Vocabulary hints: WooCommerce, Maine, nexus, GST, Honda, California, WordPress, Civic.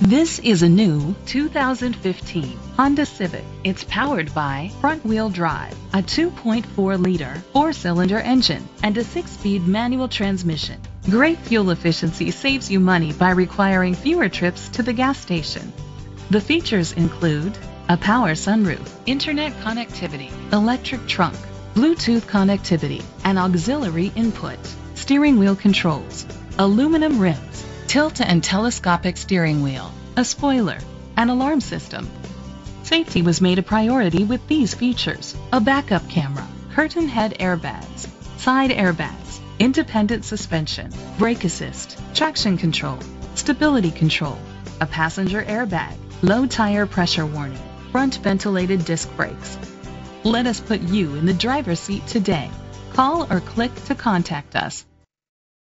This is a new 2015 Honda Civic. It's powered by front-wheel drive, a 2.4-liter 4-cylinder engine, and a 6-speed manual transmission. Great fuel efficiency saves you money by requiring fewer trips to the gas station. The features include a power sunroof, internet connectivity, electric trunk, Bluetooth connectivity, and auxiliary input, steering wheel controls, aluminum rims, tilt and telescopic steering wheel, a spoiler, an alarm system. Safety was made a priority with these features: a backup camera, curtain head airbags, side airbags, independent suspension, brake assist, traction control, stability control, a passenger airbag, low tire pressure warning, front ventilated disc brakes. Let us put you in the driver's seat today. Call or click to contact us.